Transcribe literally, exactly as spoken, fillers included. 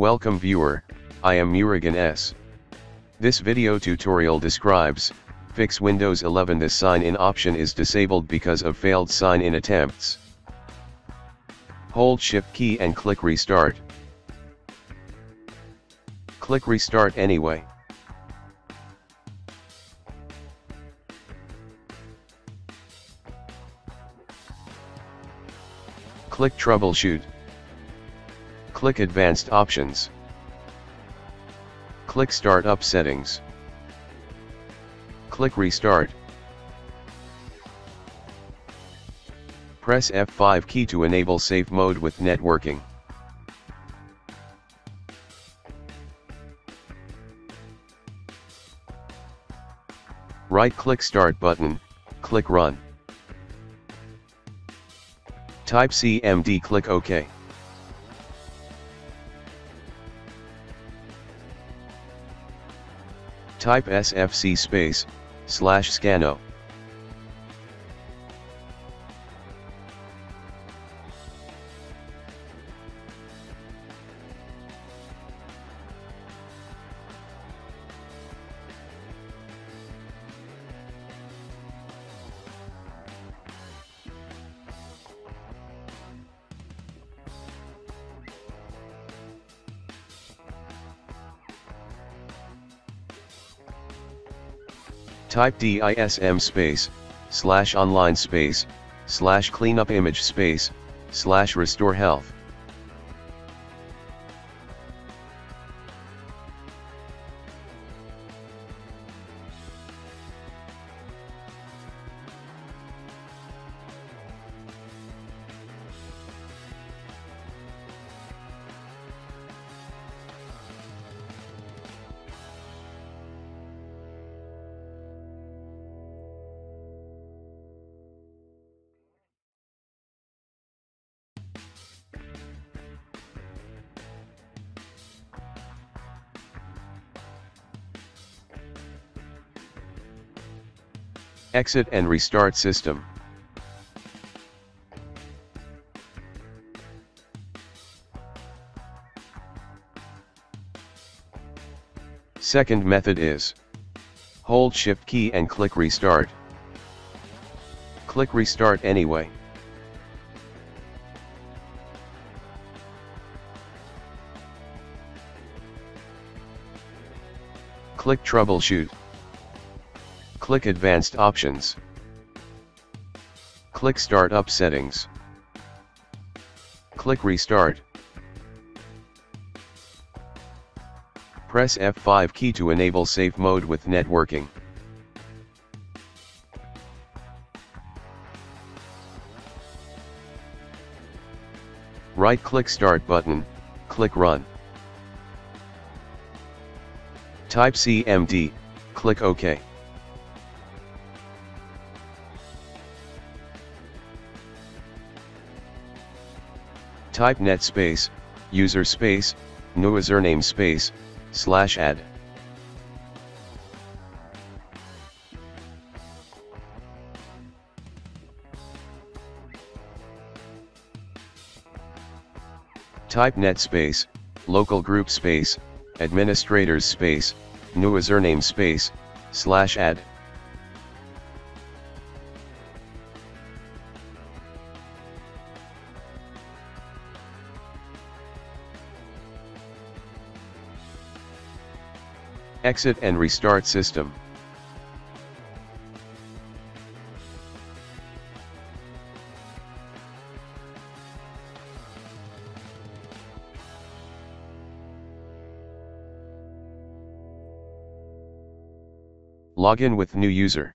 Welcome viewer, I am Murugan S. This video tutorial describes, fix Windows eleven. This sign-in option is disabled because of failed sign-in attempts. Hold Shift key and click Restart. Click Restart anyway. Click Troubleshoot. Click Advanced Options. Click Start Up Settings. Click Restart. Press F five key to enable Safe Mode with networking. Right-click Start button, click Run. Type C M D, click OK. Type S F C space, slash scano. Type dism space, slash online space, slash cleanup image space, slash restore health. Exit and restart system. Second method is, hold Shift key and click Restart. Click Restart anyway. Click Troubleshoot. Click Advanced Options. Click Start Up Settings. Click Restart. Press F five key to enable Safe Mode with networking. Right-click Start button, click Run. Type C M D, click OK. Type net space, user space, new username space, slash add. Type net space, local group space, administrators space, new username space, slash add. Exit and restart system. Login with new user.